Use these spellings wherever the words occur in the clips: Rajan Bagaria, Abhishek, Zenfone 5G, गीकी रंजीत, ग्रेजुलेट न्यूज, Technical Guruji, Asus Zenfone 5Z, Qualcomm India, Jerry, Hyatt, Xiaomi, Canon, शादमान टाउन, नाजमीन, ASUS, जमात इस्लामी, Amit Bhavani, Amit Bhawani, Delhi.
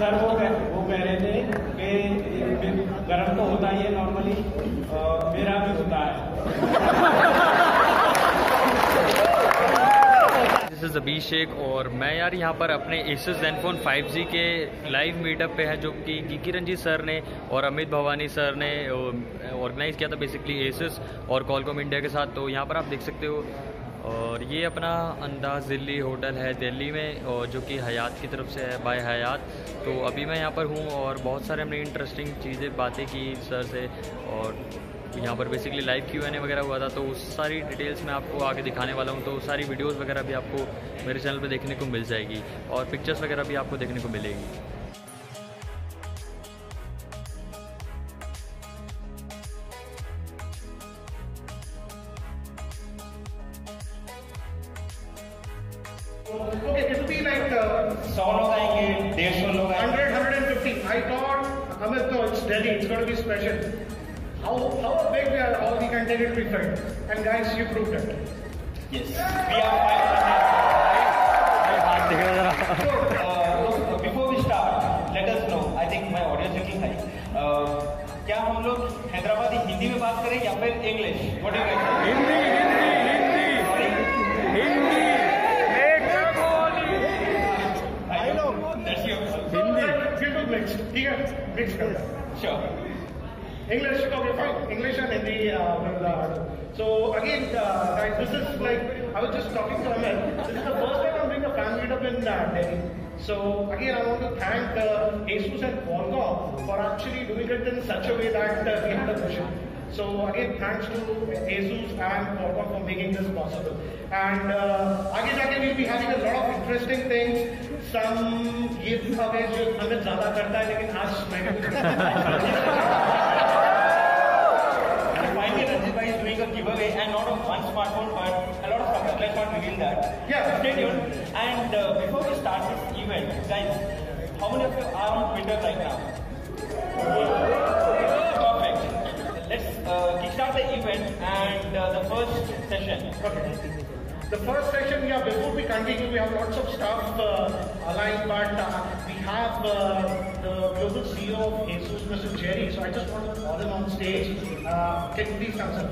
Sir वो कह रहे थे कि गर्म तो होता ही है नॉर्मली, मेरा भी होता है। दिस इज अभिषेक और मैं यार यहाँ पर अपने Asus Zenfone 5G के लाइव मीटअप पे है जो कि गीकी रंजीत सर ने और अमित भवानी सर ने ऑर्गेनाइज किया था बेसिकली Asus और Qualcomm India के साथ। तो यहाँ पर आप देख सकते हो और ये अपना अंदाज दिल्ली होटल है दिल्ली में और जो कि हयात की तरफ से है बाय हयात। तो अभी मैं यहाँ पर हूँ और बहुत सारे हमने इंटरेस्टिंग चीज़ें बातें की सर से और यहाँ पर बेसिकली लाइव Q&A वगैरह हुआ था, तो उस सारी डिटेल्स मैं आपको आगे दिखाने वाला हूँ। तो सारी वीडियोस वगैरह भी आपको मेरे चैनल पर देखने को मिल जाएगी और पिक्चर्स वगैरह भी आपको देखने को मिलेगी। Okay, it will be like 100, 150. I thought, Amit, no, it's Delhi. It's going to be special. How big we are, how we can take it to be fit. And guys, you proved it. Yes. We are 500. So, before we start, let us know. I think my audio is looking high. क्या हम लोग हैदराबादी हिंदी में बात करें या फिर English? What do you guys think? Hindi. Mix it up. Sure. English, okay, fine. English and Hindi. So again, guys, this is like I was just talking to Amit. This is the first time I'm doing a fan meetup in Delhi. So again, I want to thank ASUS and Qualcomm for actually doing it in such a way that we had a vision. So again, thanks to ASUS and Qualcomm for making this possible. And आगे we'll be having a lot of interesting things. Some ये हमें जो हमें ज़्यादा करता है लेकिन आज मैंने finally Rajan bhai is doing a giveaway and not of one smartphone but a lot of stuff. Let's not reveal that. Yeah, stay tuned. And before we start this event, guys, how many of you are on Twitter right now? Perfect. Let's kickstart the event and the first session. Okay. The first session, yeah, before we continue, we have lots of stuff aligned, but we have the global CEO of ASUS, Mr. Jerry, so I just want to call him on stage. Can you please come, sir?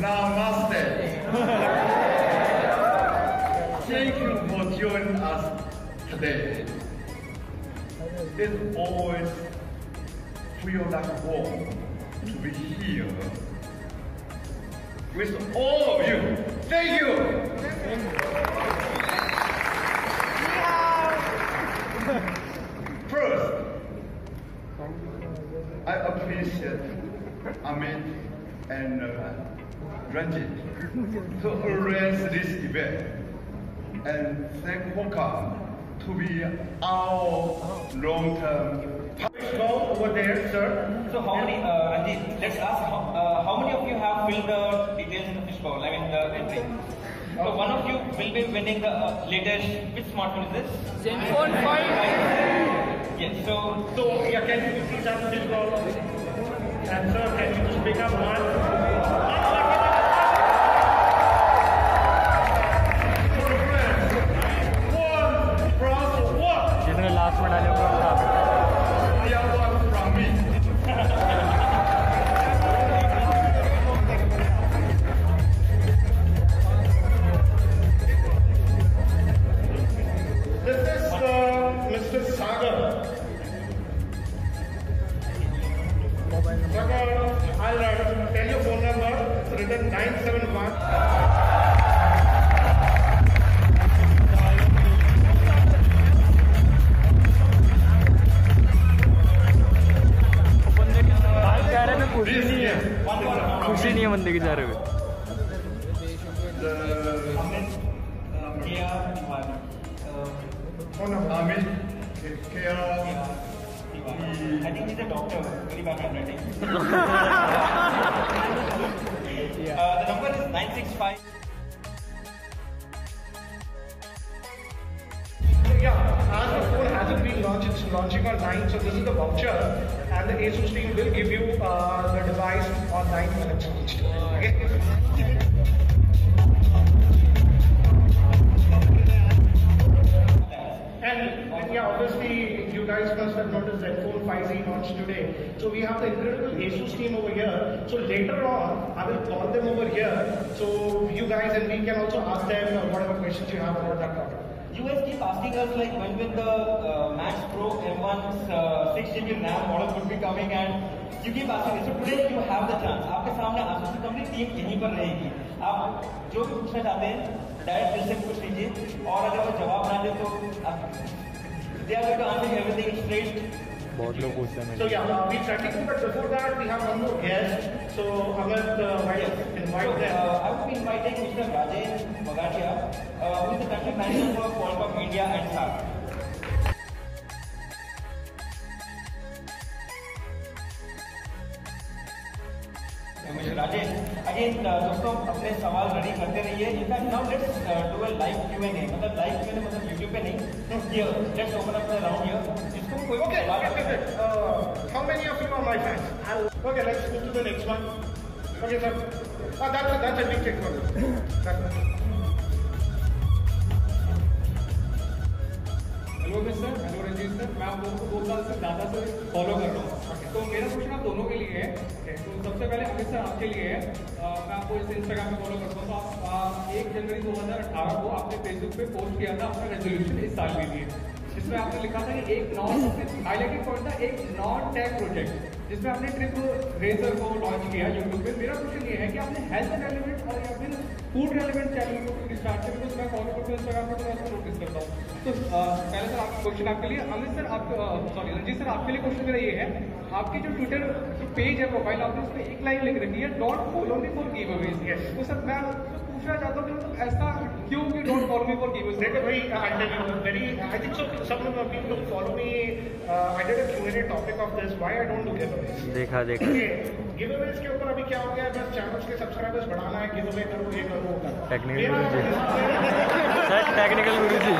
Namaste. Thank you for joining us today. It always feels like warm to be here with all of you. Thank you. First, I appreciate Amit and Ranjit to arrange this event and thank Qualcomm to be our long-term partner. Go over there, sir. So how many, Ranjit, let's ask how many of you have filled the details in the fish bowl? I mean the entry. So okay. One of you will be winning the latest, which smartphone is this? Zenfone 5Z. Yes, so yeah, can you please have the fish bowl? And sir, can you just pick up one? I think he's a doctor, very bad handwriting. The number is 965. Yeah. As the phone hasn't been launched, it's launching on 9th, so this is the voucher, and the ASUS team will give you the device on 9th when it's launched. Okay? And yeah, obviously you guys must have noticed Zenfone 5Z launched today. So we have the incredible ASUS team over here. So later on, I will call them over here. So you guys, and we can also ask them whatever questions you have about that product. You guys keep asking us like when will the Max Pro M1's 6GB RAM model would be coming, and you keep asking us. So today you have the chance. आपके सामने ASUS की company team यहीं पर रहेगी. आप जो भी पूछना चाहते हैं डायरेक्ट दिल से पूछ लीजिए, और अगर वो जवाब ना दे तो they are going to answer everything straight. So yeah, we continue, but before that we have one more guest. So Amit, I would be inviting Mr. Rajan Bagaria, who is the country manager for Qualcomm India and SAR. Mr. Rajesh, again, दोस्तों अपने सवाल ready करते रहिए. In fact, now let's do a live Q&A. मतलब live Q&A मतलब YouTube पे नहीं. Here, let's open up the round here. इसको कोई okay, okay. How many of you are my fans? Okay, let's go to the next one. Okay, sir. Ah, that's a big check for you. Hello, Mr. Hello, Ranjit sir. मैं आप लोगों को 2 साल से ज़्यादा से follow कर रहा हूँ. तो मेरा क्वेश्चन आप दोनों के लिए है. तो सबसे पहले अमित सर आपके लिए है. मैं आपको इसे इंस्टाग्राम पे फॉलो करता हूँ. तो आप 1 जनवरी 2018 को आपने फेसबुक पे पोस्ट किया था अपना रेजोल्यूशन इस साल के लिए, जिसमें आपने लिखा था कि एक नॉन हाईलाइटेड पॉइंट था, एक नॉन टेक प्रोजेक्ट, जिसमें आपने ट्रिप रेजर को लॉन्च किया यूट्यूब पे. मेरा क्वेश्चन ये है कि आपने हेल्थ रेलिवेंट और या फिर फूड रेलिवेंट चैनल को स्टार्ट किया, तो मैं फॉलो करता हूँ इंस्टाग्राम पर, मैं नोटिस करता हूँ. तो पहले सर आपका क्वेश्चन आपके लिए. अमित सर आप सॉरी रणजीत सर आपके लिए क्वेश्चन मेरा ये है, आपकी जो ट्विटर पेज है प्रोफाइल आपने उसमें एक लाइन लिख रखी है, dot follow me for giveaways. तो सर मैं पूछना चाहता हूँ कि ऐसा क्यों कि dot follow me for giveaways. देखो भाई, आई थिंक सो सब लोग follow me. I did a Q&A topic of this, why I don't do giveaways. देखा गिवअवेज के ऊपर अभी क्या हो गया है, बस चैनल्स के सब्सक्राइबर्स बढ़ाना है, गिवअवे करो, ये करो. टेक्निकल गुरुजी.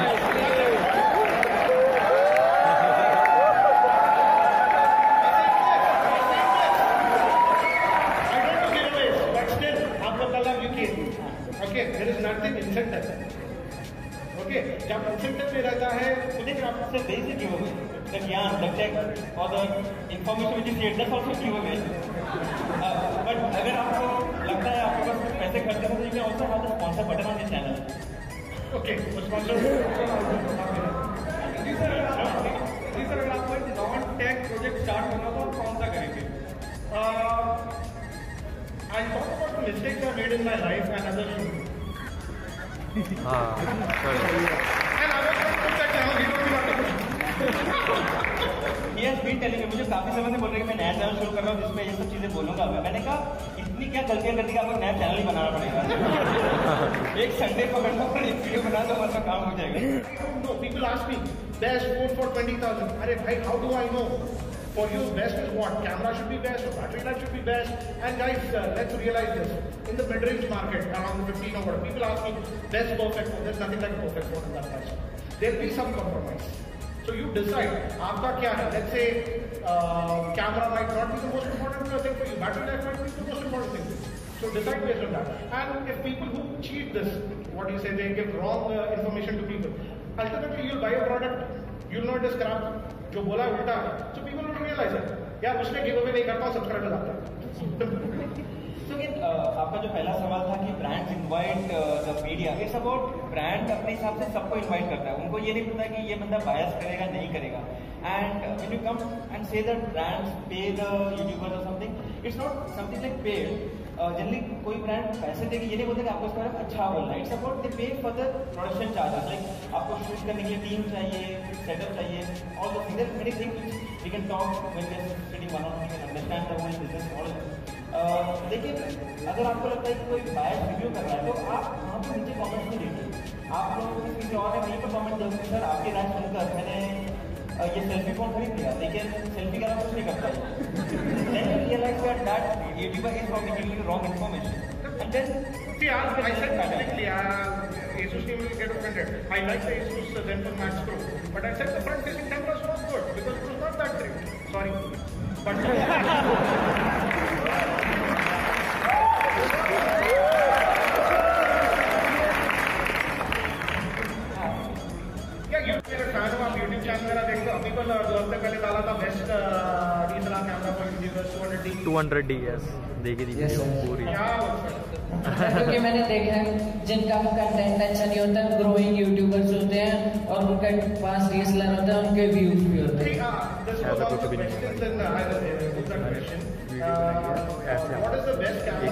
और information which is needed that's also giveaway. But अगर आपको लगता है आपके पास पैसे खर्च करना, तो you can also have the sponsor button on this channel. Okay, sponsor. जी सर, अगर आपको एक नॉन टेक प्रोजेक्ट स्टार्ट करना हो तो कौन सा करेंगे? I talk about mistakes I made in my life and other show. हां and I was talking that I have yes been telling. मुझे काफी समय से बोल रहे हैं कि मैं नया चैनल शुरू कर रहा हूँ जिसमें ये सब चीजें बोलूंगा. मैंने कहा इतनी क्या गलतियां करने का, आपको नया चैनल ही बनाना पड़ेगा. एक संडे पकड़ना और एक वीडियो बना दो, मतलब काम हो जाएगा. No people ask me best phone for 20,000. अरे भाई, how do I know for you best is what? Camera should be best, battery life should be best. And guys, let's realise this, in the mid range market around 15 over people ask me best perfect phone. There's nothing like perfect phone in that price. There'll be some compromise. So you decide आपका क्या है. Let's say camera might not be the most important thing for you, battery life might be the most important thing. So decide based on that. And if people who cheat this, what do you say, they give wrong information to people, ultimately you'll buy a product, you'll know it is crap. जो बोला उल्टा है. So people will realize it. यार उसने giveaway नहीं करता, subscriber आता है. So आपका जो पहला सवाल था कि brands invite the media, it's about brand अपने हिसाब से सबको इनवाइट करता है. उनको ये नहीं पता कि ये बंदा बायस करेगा नहीं करेगा. And when you come and say that brands pay the YouTubers और something, it's not something like pay. Generally कोई ब्रांड पैसे देके ये नहीं बोलते कि आपको इसके बारे में अच्छा बोलना है. It's about they pay for the production charges, like आपको शूट करने के लिए टीम चाहिए, सेटअप चाहिए, और the thing many thing we can talk when we are sitting one on we can understand the whole business model. देखिए, अगर आपको लगता है कि कोई बायस रिव्यू कर रहा है तो आप वहाँ पर नीचे कमेंट नहीं देखिए. आप लोग किसी और है वहीं पर कमेंट देखिए. सर आपकी राय सुनकर मैंने ये सेल्फी फोन खरीद लिया, लेकिन सेल्फी का कुछ नहीं करता है. Then you realise that YouTuber is not giving you wrong information. And then see I said that clearly. ASUS team will get offended. I like the ASUS Zenfone 5Z Pro. But I said the front facing camera is not good because it was not that great. Sorry. But yeah, you made a fan of our YouTube channel. People are loved the best digital camera for YouTubers 200D. 200D, yes. Yes, sir. क्योंकि मैंने देखा है जिनका उनका content अच्छा नहीं होता growing YouTubers होते हैं और उनका पास रील्स लाना होता है उनके व्यूज भी होते हैं what is the best camera if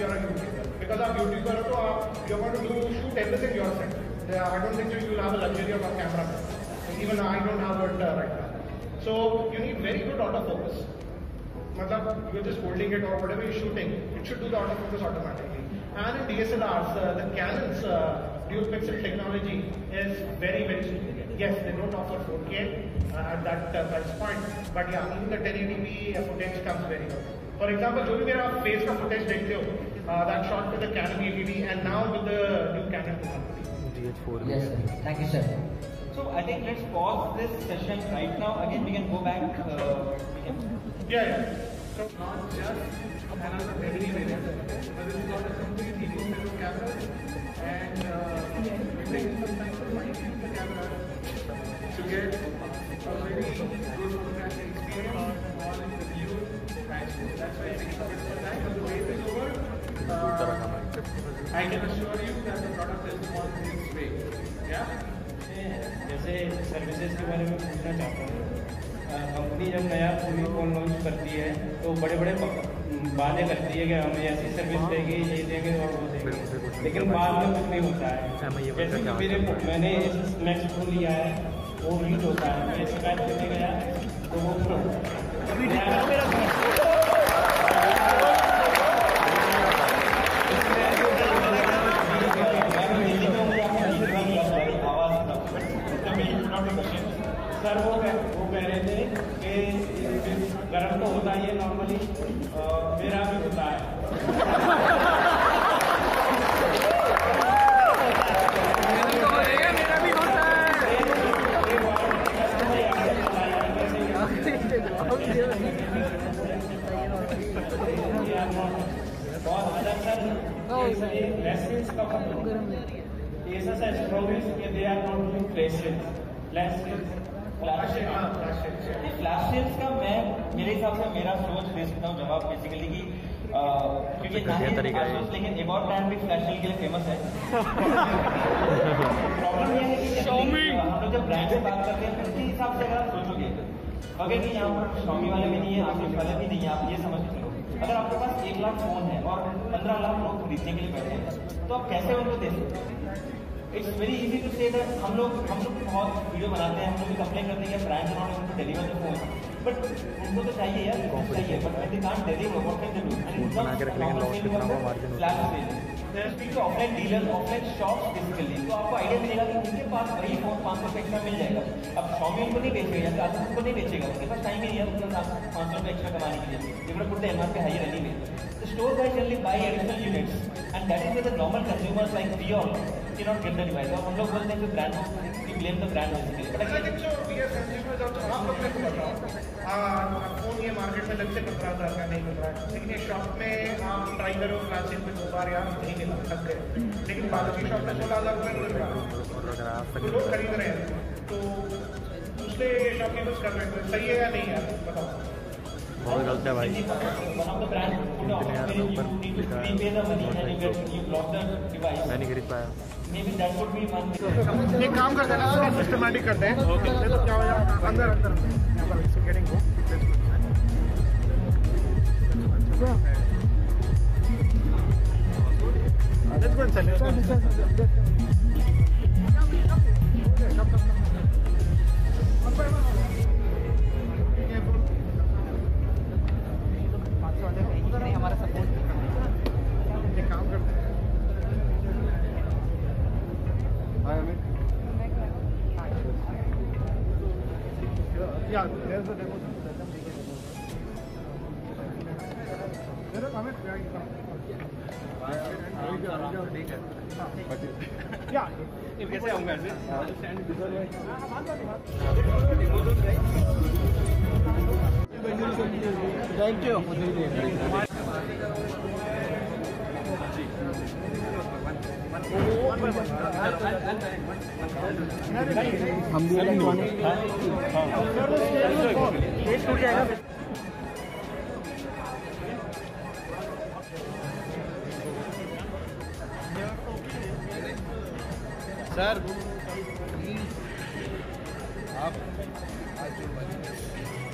you are a YouTuber because आप यूट्यूबर हो तो आप you want to shoot everything yourself I don't think you will have a luxury of a camera even I don't have it right now so you need very good auto focus Matlab, you're just holding it or whatever you're shooting, it should do the autofocus automatically. And in DSLRs, the Canon's dual pixel technology is very, very significant. Yes, they don't offer 4K at that price point, but yeah, even the 1080p footage comes very well. For example, jo bhi mera face ka footage dekhte ho, that shot with the Canon APD and now with the new Canon DH4. Yes, sir. Thank you, sir. So I think let's pause this session right now. Again, we can go back. Yeah. So not just another revenue area, but it's got a completely new set of cameras, and it takes some time to fine-tune the camera to get a very good photographic experience on the view. That's why I think when the wait is over, I can assure you that the product is on its way. Yeah. जैसे services के बारे में पूछना चाहता हूँ company जब नया phone launch करती है तो बड़े बड़े वादे करती है कि हमें ऐसी सर्विस देगी ये देंगे और वो देंगे लेकिन बाद में कुछ नहीं होता है जैसे मेरे मैंने मैक्स प्रो लिया है वो हीट होता है मैं शिकायत करने गया तो वो सर वो कह रहे थे कि गर्म तो होता ही है नॉर्मली मेरा भी होता है मेरा भी होता है बहुत अच्छा सर लेसेंस का ASUS has promised that they are not doing flash sales flash sales का मैं मेरे हिसाब से मेरा सोच दे सकता हूँ जवाब बेसिकली कि लेकिन एक और ब्रांड भी फ्लैश सेल के लिए फेमस है प्रॉब्लम ये है कि हम लोग जब ब्रांड से बात करते हैं उसी हिसाब से अगर आप सोचोगे अगर कि यहाँ पर Xiaomi वाले भी नहीं है Asus वाले भी नहीं है आप ये समझ के चलो अगर आपके पास 1 लाख फोन है और 15 लाख लोग खरीदने के लिए बैठे हैं तो आप कैसे उनको दे सकते हैं It's very easy to say that हम लोग बहुत वीडियो बनाते हैं हम लोग भी कंप्लेन करते हैं ब्रांड अराउंड उनको डिलीवर तो हो बट उनको तो चाहिए यार चाहिए but I think not deliver what can they do flash sale speak offline dealer offline shops basically तो आपको आइडिया मिलेगा कि उनके पास वही फोन 500 एक्स्ट्रा मिल जाएगा अब Xiaomi उनको नहीं बेचेगा या Asus को नहीं बेचेगा उनके पास टाइम ही नहीं है उनका 500 एक्स्ट्रा कमाने के लिए ये पूरा एमआरपी पे हाई रनिंग है the store guys generally buy additional units and that is the normal consumers like we all cannot get the device. So, हम लोग बोलते हैं कि brand we blame the brand basically. But I think so. We as consumers also आप लोग कैसे कर रहे हो? फोन ये मार्केट में लग से कर रहा था क्या नहीं कर रहा है? लेकिन ये शॉप में आप ट्राई करो फ्लैशिंग पे 2 बार यार नहीं मिला तक गए. लेकिन बाद की शॉप में 16,000 रुपए मिल रहा है. तो लोग खरीद रहे हैं. तो दूसरे शॉप में बस कर रहे हैं. सही है या नहीं यार? बताओ. बहुत गलत है भाई इतने यार ऊपर लिखा है मैंने खरीद पाया एक काम करते हैं ना सिस्टमैटिक करते हैं तो क्या हो जाएगा अंदर अंदर हमारा सपोर्ट ये काम करते हैं हाय अमित या there is a demo Amit, where are you from? Yeah. Thank you. Sir आप आज